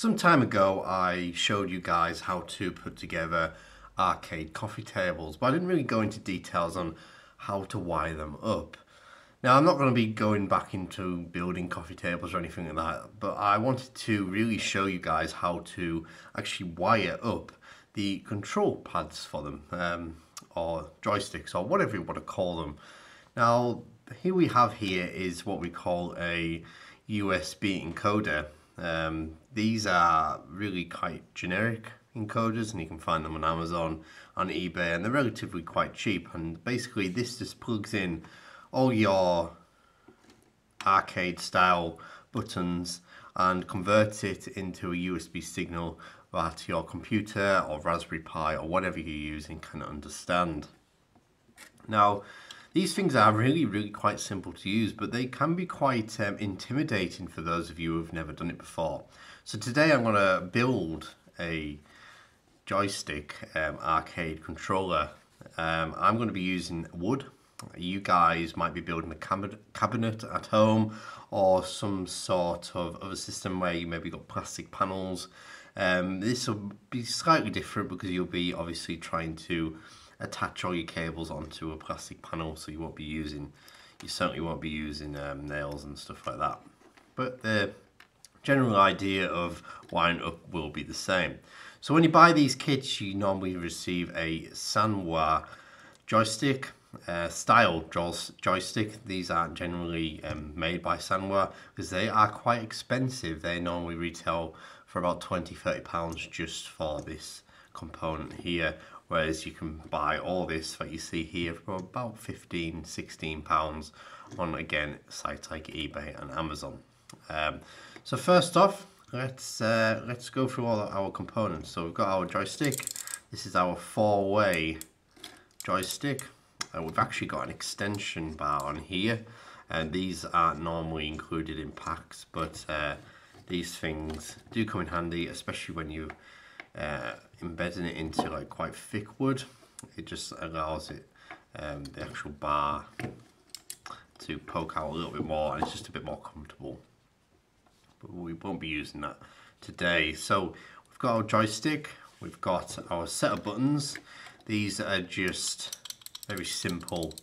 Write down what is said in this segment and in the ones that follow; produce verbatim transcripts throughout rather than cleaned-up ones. Some time ago I showed you guys how to put together arcade coffee tables, but I didn't really go into details on how to wire them up. Now, I'm not going to be going back into building coffee tables or anything like that, but I wanted to really show you guys how to actually wire up the control pads for them, um, or joysticks, or whatever you want to call them. Now, here we have here is what we call a U S B encoder. Um, these are really quite generic encoders, and you can find them on Amazon, on eBay, and they're relatively quite cheap. And basically this just plugs in all your arcade style buttons and converts it into a U S B signal that your computer or Raspberry Pi or whatever you're using can understand. Now, these things are really, really quite simple to use, but they can be quite um, intimidating for those of you who have never done it before. So today I'm going to build a joystick um, arcade controller. Um, I'm going to be using wood. You guys might be building a cab cabinet at home, or some sort of other system where you maybe got plastic panels. Um, this will be slightly different because you'll be obviously trying to attach all your cables onto a plastic panel, so you won't be using, you certainly won't be using um, nails and stuff like that. But the general idea of wiring up will be the same. So when you buy these kits, you normally receive a Sanwa joystick, uh, style joystick. These aren't generally um, made by Sanwa because they are quite expensive. They normally retail for about twenty, thirty pounds just for this component here, whereas you can buy all this that you see here for about fifteen, sixteen pounds on, again, sites like eBay and Amazon. Um, so first off, let's uh, let's go through all our components. So we've got our joystick. This is our four-way joystick. Uh, we've actually got an extension bar on here, and these aren't normally included in packs, but uh, these things do come in handy, especially when you Uh, embedding it into like quite thick wood. It just allows it um, the actual bar to poke out a little bit more, and it's just a bit more comfortable, but we won't be using that today. So we've got our joystick, we've got our set of buttons. These are just very simple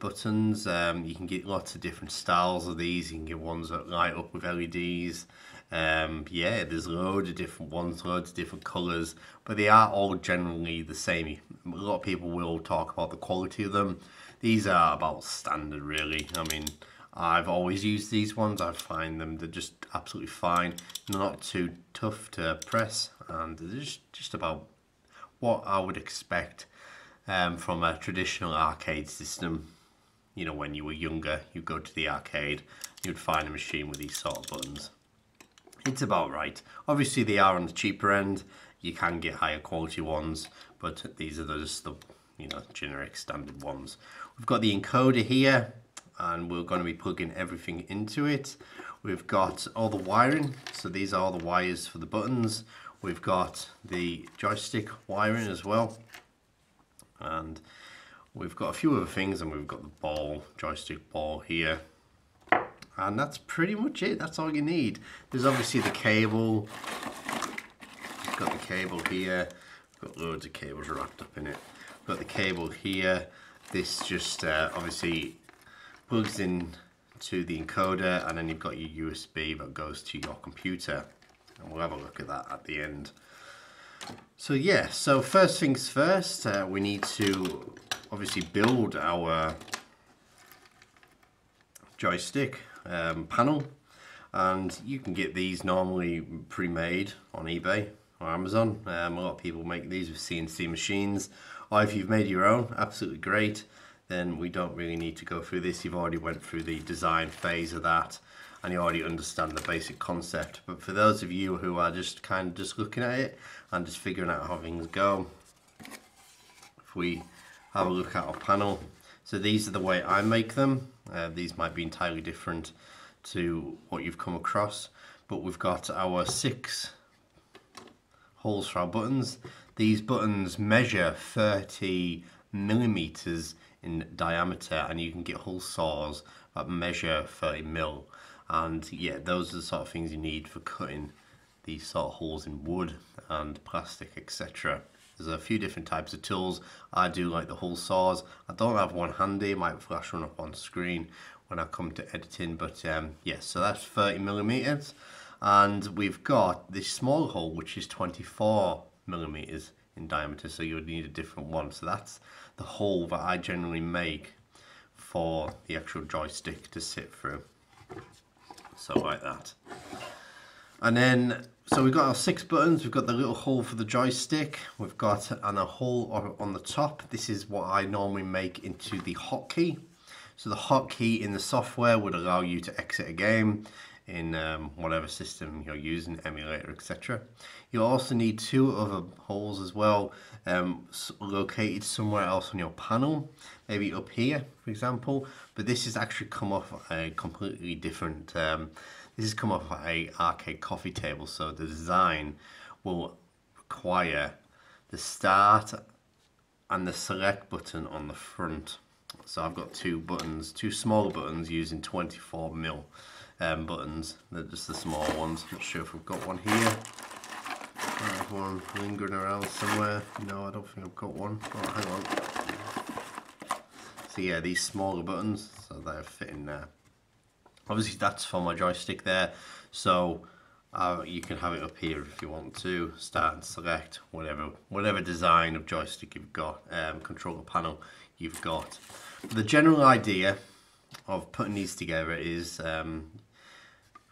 buttons. Um, you can get lots of different styles of these. You can get ones that light up with L E Ds. Um, yeah, there's loads of different ones, loads of different colours, but they are all generally the same. A lot of people will talk about the quality of them. These are about standard, really. I mean, I've always used these ones. I find them, they're just absolutely fine. They're not too tough to press, and they're just, just about what I would expect um, from a traditional arcade system. You know, when you were younger, you'd go to the arcade, you'd find a machine with these sort of buttons. It's about right. Obviously they are on the cheaper end. You can get higher quality ones, but these are just the, you know, generic standard ones. We've got the encoder here, and we're going to be plugging everything into it. We've got all the wiring. So these are all the wires for the buttons. We've got the joystick wiring as well. And we've got a few other things, and we've got the ball, joystick ball here. And that's pretty much it. That's all you need. There's obviously the cable. We've got the cable here. We've got loads of cables wrapped up in it. We've got the cable here. This just uh, obviously plugs in to the encoder, and then you've got your U S B that goes to your computer. And we'll have a look at that at the end. So yeah, so first things first, uh, we need to obviously build our joystick um, panel, and you can get these normally pre-made on eBay or Amazon. Um, a lot of people make these with C N C machines, or if you've made your own, absolutely great. Then we don't really need to go through this. You've already went through the design phase of that, and you already understand the basic concept. But for those of you who are just kind of just looking at it and just figuring out how things go, if we have a look at our panel. So these are the way I make them. Uh, these might be entirely different to what you've come across, but we've got our six holes for our buttons. These buttons measure thirty millimeters in diameter, and you can get hole saws that measure thirty mil. And yeah, those are the sort of things you need for cutting these sort of holes in wood and plastic, et cetera. There's a few different types of tools. I do like the hole saws. I don't have one handy, might flash one up on screen when I come to editing, but um, yes, yeah, so that's thirty millimeters. And we've got this small hole, which is twenty-four millimeters in diameter, so you would need a different one. So that's the hole that I generally make for the actual joystick to sit through. So like that. And then, so we've got our six buttons, we've got the little hole for the joystick, we've got and a hole on the top. This is what I normally make into the hotkey. So the hotkey in the software would allow you to exit a game in um, whatever system you're using, emulator, et cetera. You'll also need two other holes as well, um, located somewhere else on your panel, maybe up here, for example. But this has actually come off a completely different, um, this has come off a arcade coffee table, so the design will require the start and the select button on the front. So I've got two buttons, two small buttons using twenty-four mil. Um, buttons, they're just the small ones. I'm not sure if we've got one here. I have one lingering around somewhere. No, I don't think I've got one. Oh, hang on. So yeah, these smaller buttons, so they're fitting there. Obviously that's for my joystick there, so uh, you can have it up here if you want to. Start and select whatever whatever design of joystick you've got, um, controller panel you've got. But the general idea of putting these together is um,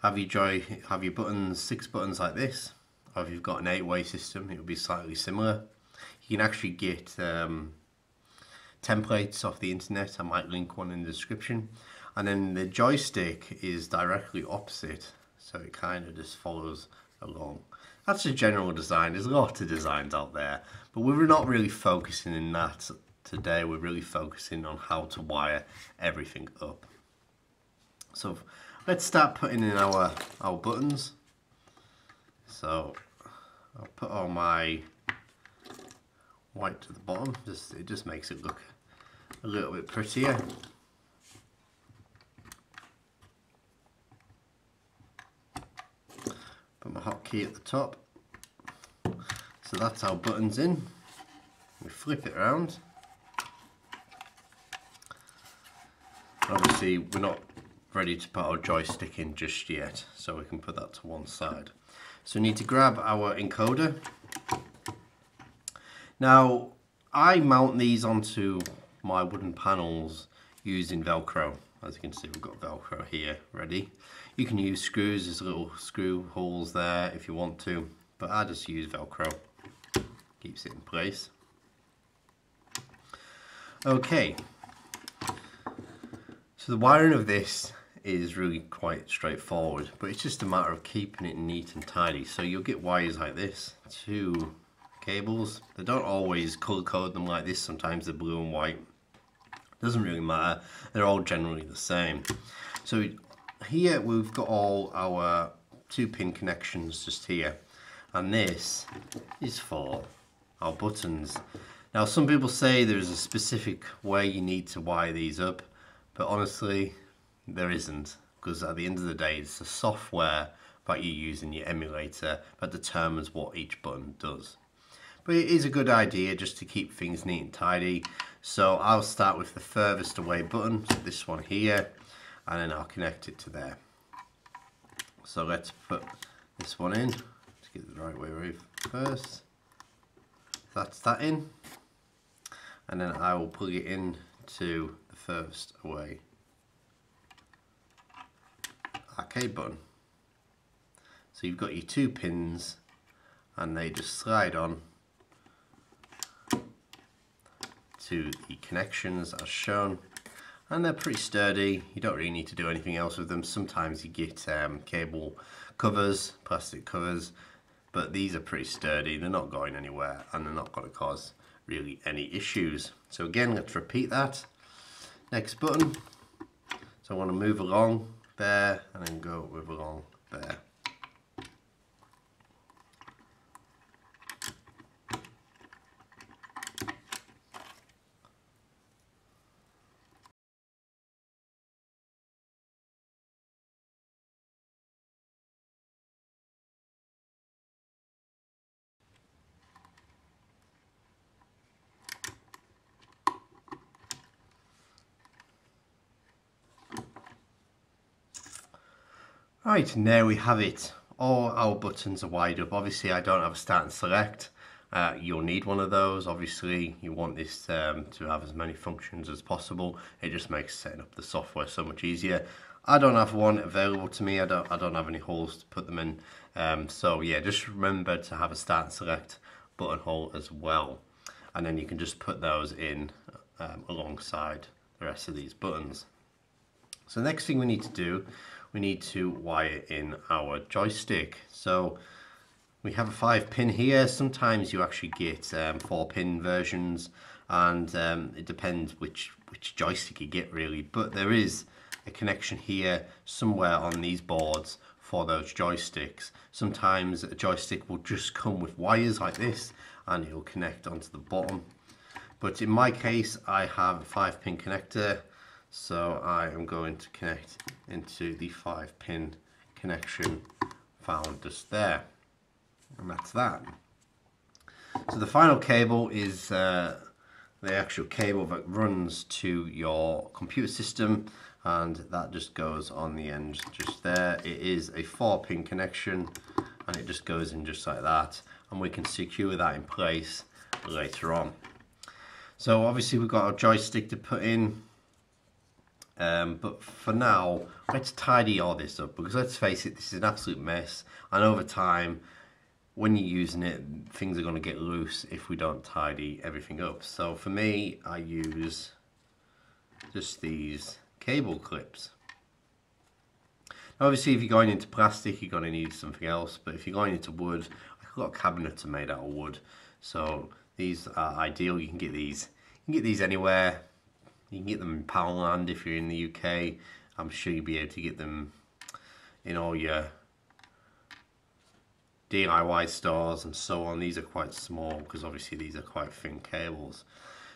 Have your joy, have your buttons, six buttons like this, or if you've got an eight-way system, it would be slightly similar. You can actually get um, templates off the internet. I might link one in the description. And then the joystick is directly opposite, so it kind of just follows along. That's the general design. There's a lot of designs out there, but we're not really focusing in that today. We're really focusing on how to wire everything up. So let's start putting in our, our buttons. So I'll put all my white to the bottom. Just, it just makes it look a little bit prettier. Put my hotkey at the top. So that's our buttons in. We flip it around. Obviously we're not ready to put our joystick in just yet, so we can put that to one side. So we need to grab our encoder. Now I mount these onto my wooden panels using Velcro. As you can see, we've got Velcro here ready. You can use screws, there's little screw holes there if you want to, but I just use Velcro. Keeps it in place. Okay, so the wiring of this is really quite straightforward, but it's just a matter of keeping it neat and tidy. So you'll get wires like this, two cables. They don't always color code them like this, sometimes they're blue and white. Doesn't really matter, they're all generally the same. So here we've got all our two pin connections just here, and this is for our buttons. Now some people say there's a specific way you need to wire these up, but honestly there isn't, because at the end of the day it's the software that you use in your emulator that determines what each button does. But it is a good idea just to keep things neat and tidy. So I'll start with the furthest away button, so this one here, and then I'll connect it to there. So let's put this one in to get the right way around first. That's that in, and then I will plug it in to the furthest away arcade button. So you've got your two pins and they just slide on to the connections as shown, and they're pretty sturdy. You don't really need to do anything else with them. Sometimes you get um, cable covers, plastic covers, but these are pretty sturdy. They're not going anywhere and they're not going to cause really any issues. So again, let's repeat that. Next button. So I want to move along there and then go with along there. Right, and there we have it. All our buttons are wired up. Obviously I don't have a start and select. Uh, you'll need one of those. Obviously you want this um, to have as many functions as possible. It just makes setting up the software so much easier. I don't have one available to me. I don't, I don't have any holes to put them in. Um, so yeah, just remember to have a start and select buttonhole as well. And then you can just put those in um, alongside the rest of these buttons. So next thing we need to do, we need to wire in our joystick. So we have a five pin here. Sometimes you actually get um, four pin versions, and um, it depends which, which joystick you get really, but there is a connection here somewhere on these boards for those joysticks. Sometimes a joystick will just come with wires like this and it will connect onto the bottom. But in my case, I have a five pin connector. So I am going to connect into the five pin connection found just there, and that's that. So the final cable is uh, the actual cable that runs to your computer system, and that just goes on the end just there. It is a four pin connection and it just goes in just like that, and we can secure that in place later on. So obviously we've got our joystick to put in. Um, but for now, let's tidy all this up, because let's face it, this is an absolute mess, and over time when you're using it, things are going to get loose if we don't tidy everything up. So for me, I use just these cable clips. Now obviously if you're going into plastic, you're going to need something else, but if you're going into wood, a lot of cabinets are made out of wood, so these are ideal. You can get these, you can get these anywhere. You can get them in Poundland if you're in the U K. I'm sure you'll be able to get them in all your D I Y stores and so on. These are quite small because obviously these are quite thin cables.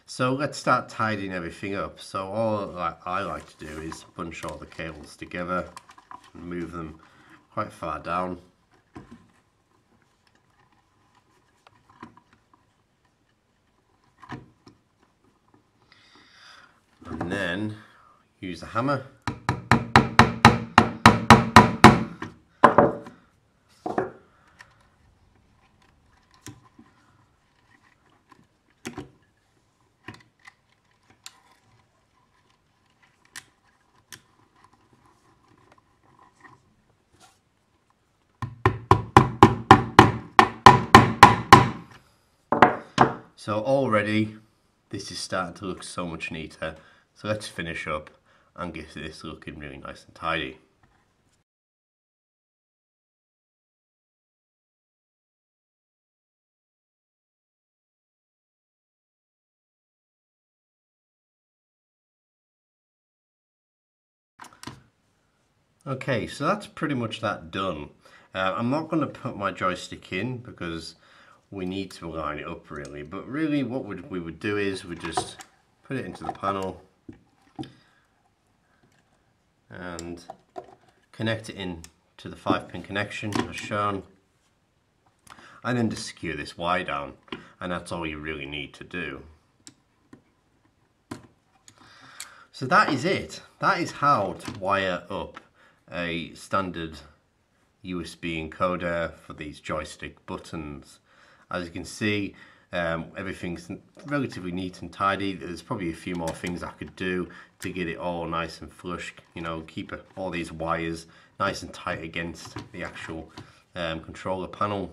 So let's start tidying everything up. So all I like to do is bunch all the cables together and move them quite far down. And then use a hammer . So already this is starting to look so much neater. So let's finish up and get this looking really nice and tidy. Okay, so that's pretty much that done. Uh, I'm not going to put my joystick in because we need to line it up really, but really what would we would do is we just put it into the panel and connect it in to the five pin connection as shown, and then just secure this wire down, and that's all you really need to do. So that is it. That is how to wire up a standard U S B encoder for these joystick buttons. As you can see, um, everything's relatively neat and tidy. There's probably a few more things I could do to get it all nice and flush, you know, keep all these wires nice and tight against the actual um, controller panel.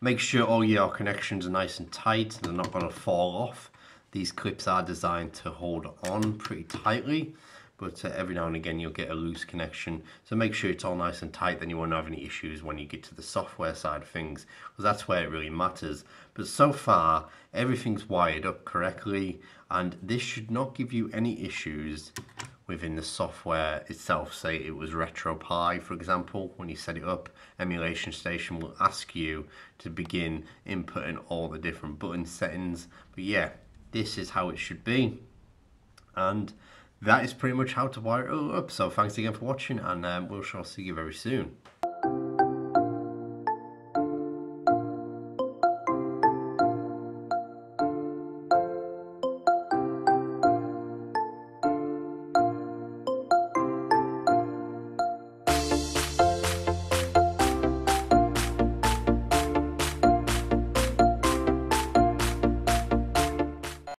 Make sure all your connections are nice and tight, they're not going to fall off. These clips are designed to hold on pretty tightly, but uh, every now and again you'll get a loose connection, so make sure it's all nice and tight, then you won't have any issues when you get to the software side of things, because that's where it really matters. But so far everything's wired up correctly, and this should not give you any issues within the software itself. Say it was RetroPie, for example, when you set it up, Emulation Station will ask you to begin inputting all the different button settings. But yeah, this is how it should be, and that is pretty much how to wire it all up. So thanks again for watching, and um, we'll shall see you very soon.